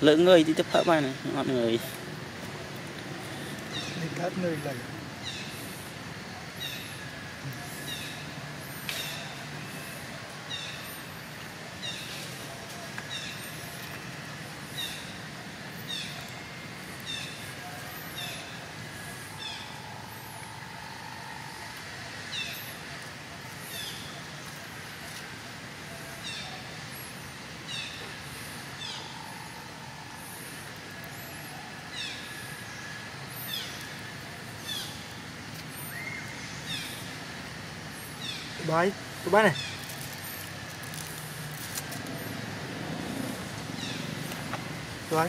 Lỡ người thì chấp hợp bài này, ngọt người. Nên các người lầy. Đấy, tụi bác này. Tụi bác.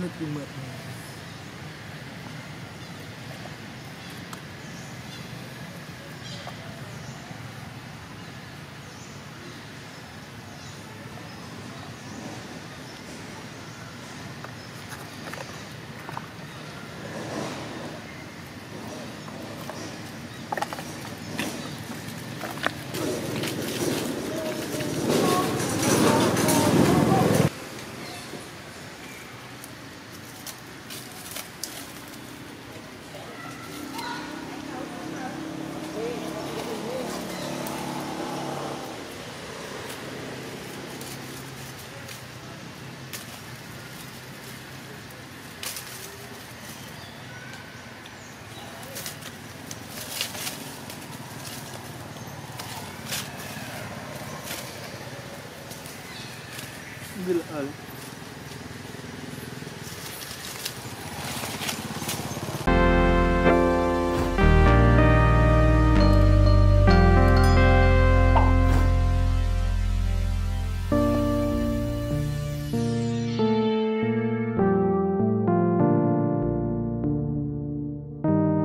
lực gì mượt này. Hãy subscribe